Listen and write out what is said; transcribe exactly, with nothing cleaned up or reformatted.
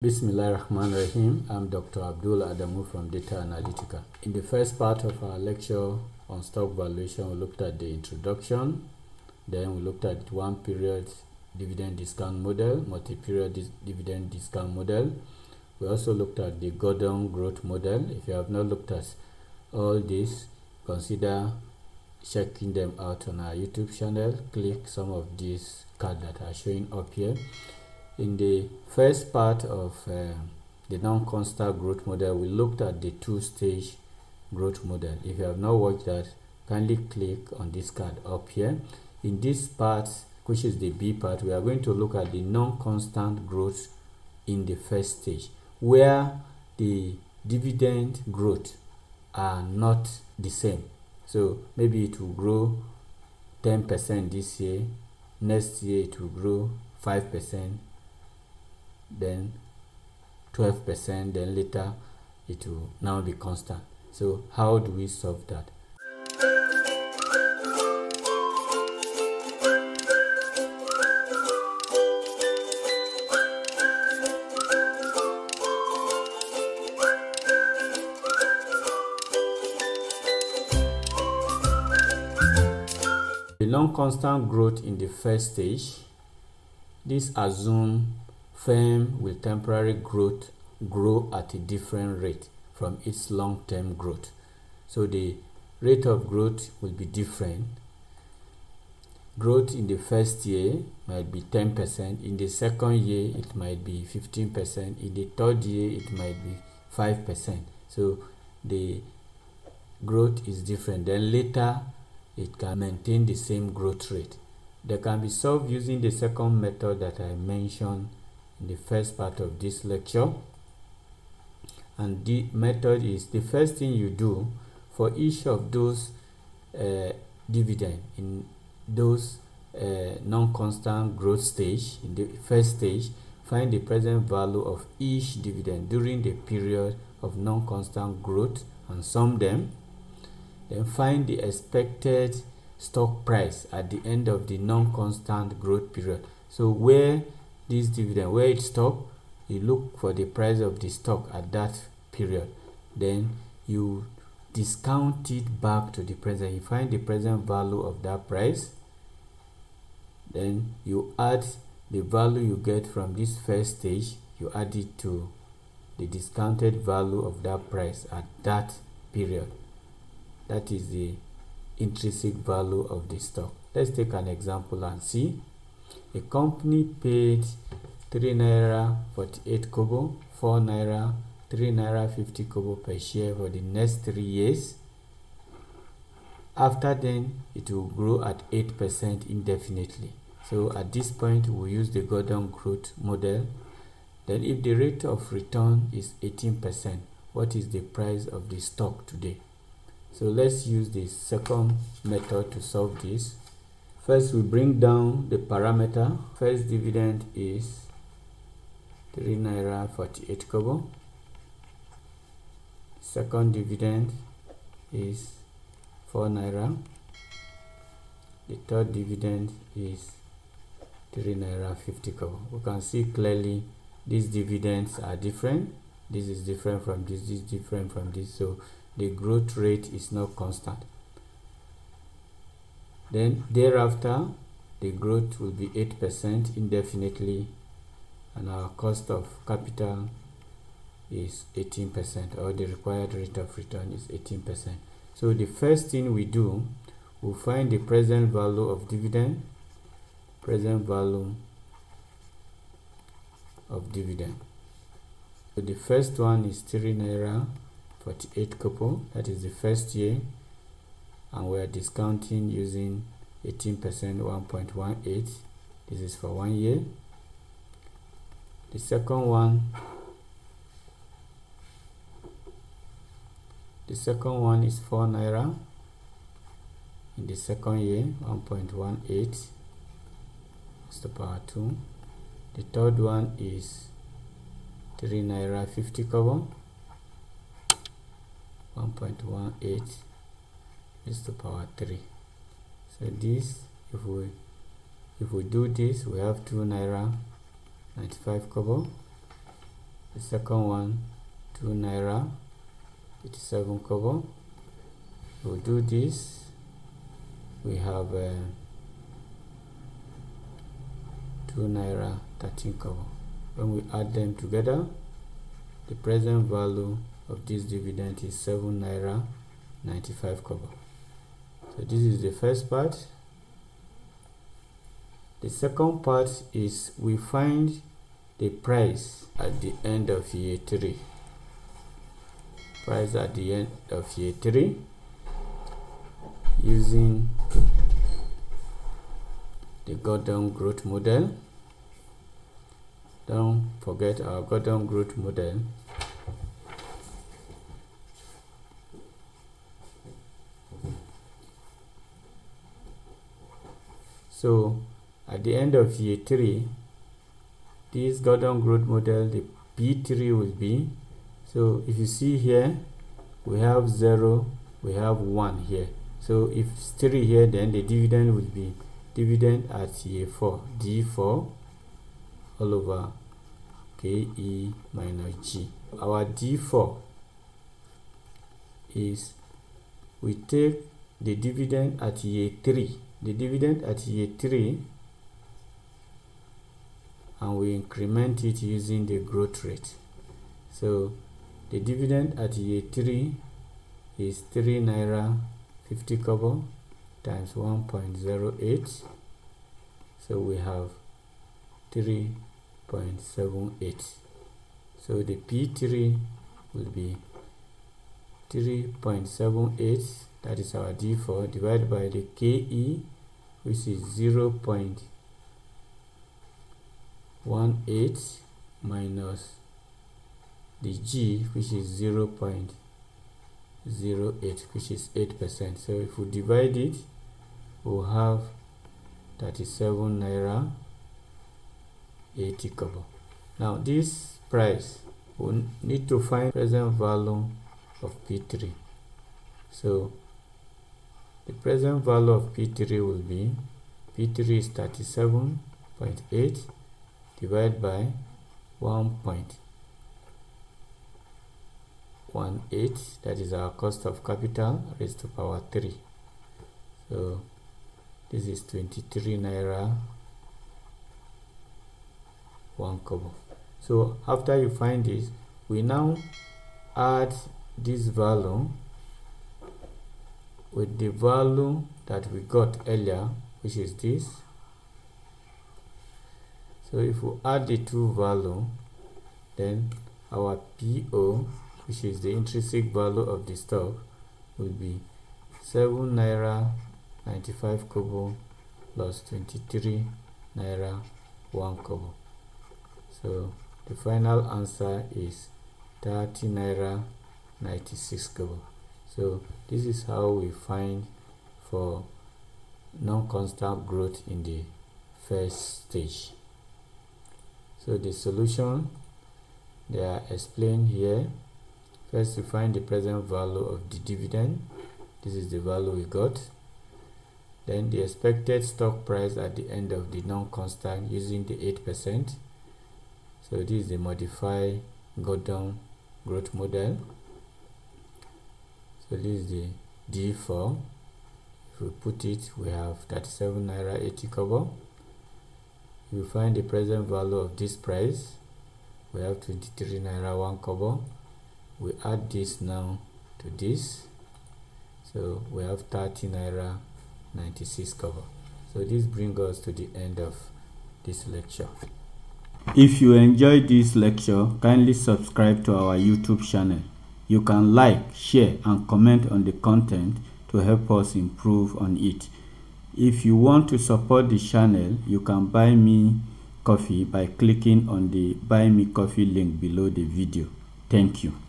Bismillahirrahmanirrahim. I'm Doctor Abdul Adamu from Data Analytica. In the first part of our lecture on stock valuation, we looked at the introduction, then we looked at one period dividend discount model, multi-period dis dividend discount model. We also looked at the Gordon growth model. If you have not looked at all this, consider checking them out on our YouTube channel. Click some of these cards that are showing up here. In the first part of uh, the non-constant growth model, we looked at the two-stage growth model. If you have not watched that, kindly click on this card up here. In this part, which is the B part, we are going to look at the non-constant growth in the first stage, where the dividend growth are not the same. So maybe it will grow ten percent this year, next year it will grow five percent, then twelve percent, then later it will now be constant. So how do we solve that? The non-constant growth in the first stage, this assumes firm will temporary growth grow at a different rate from its long-term growth. So the rate of growth will be different. Growth in the first year might be ten percent, in the second year it might be fifteen percent, in the third year it might be five percent. So the growth is different. Then later it can maintain the same growth rate. They can be solved using the second method that I mentioned in the first part of this lecture. And the method is, the first thing you do for each of those uh, dividend in those uh, non-constant growth stage, in the first stage, find the present value of each dividend during the period of non-constant growth and sum them. Then find the expected stock price at the end of the non-constant growth period. So where this dividend, where it stopped, you look for the price of the stock at that period, then you discount it back to the present. You find the present value of that price, then you add the value you get from this first stage, you add it to the discounted value of that price at that period. That is the intrinsic value of the stock. Let's take an example and see. A company paid three naira forty-eight kobo, four naira, three naira fifty kobo per share for the next three years. After then, it will grow at eight percent indefinitely. So at this point, we'll use the Gordon growth model. Then if the rate of return is eighteen percent, what is the price of the stock today? So let's use the second method to solve this. First, we bring down the parameter. First dividend is three naira forty-eight kobo. Second dividend is four naira. The third dividend is three naira fifty kobo. We can see clearly these dividends are different. This is different from this, this is different from this. So the growth rate is not constant. Then thereafter, the growth will be eight percent indefinitely, and our cost of capital is eighteen percent, or the required rate of return is eighteen percent. So the first thing we do, we'll find the present value of dividend, present value of dividend. So the first one is three naira forty-eight kobo, that is the first year. And we are discounting using eighteen percent, one point one eight. This is for one year. The second one, the second one is four naira in the second year, one point one eight is the power two. The third one is three naira fifty kobo, one point one eight. is the power three. So this, if we if we do this, we have two naira ninety-five kobo. the second one two naira eighty-seven kobo. We'll do this. We have uh, two naira thirteen kobo. When we add them together, the present value of this dividend is seven naira ninety-five kobo. So this is the first part. The second part is we find the price at the end of year three. Price at the end of year three using the Gordon growth model. Don't forget our Gordon growth model. So at the end of year three, this Gordon growth model, the P three will be, so if you see here, we have zero, we have one here. So if it's three here, then the dividend will be dividend at year four, D four all over K E minus G. Our D four is we take the dividend at year three, the dividend at year three, and we increment it using the growth rate. So the dividend at year three is three naira fifty kobo times one point zero eight, so we have three point seven eight. So the P three will be three point seven eight, that is our D four, divided by the K E, which is zero point one eight minus the G, which is zero point zero eight, which is eight percent. So if we divide it, we'll have thirty-seven naira eighty kobo. Now this price, we need to find present value of P three. So the present value of P three will be, P three is thirty-seven point eight divided by one point one eight, that is our cost of capital raised to power three. So this is twenty-three naira one kobo. So after you find this, we now add this value with the value that we got earlier, which is this. So if we add the two value, then our P O, which is the intrinsic value of the stock, will be seven naira ninety-five kobo plus twenty-three naira one kobo. So the final answer is thirty naira ninety-six kobo. So this is how we find for non-constant growth in the first stage. So the solution, they are explained here. First, we find the present value of the dividend. This is the value we got. Then the expected stock price at the end of the non-constant using the eight percent. So this is the modified Gordon growth model. So this is the D four. If we put it, we have thirty-seven naira eighty kobo. We find the present value of this price. We have twenty-three naira one kobo. We add this now to this, so we have thirty naira ninety-six kobo. So this brings us to the end of this lecture. If you enjoyed this lecture, kindly subscribe to our YouTube channel. You can like, share and comment on the content to help us improve on it. If you want to support the channel, you can buy me coffee by clicking on the Buy Me Coffee link below the video. Thank you.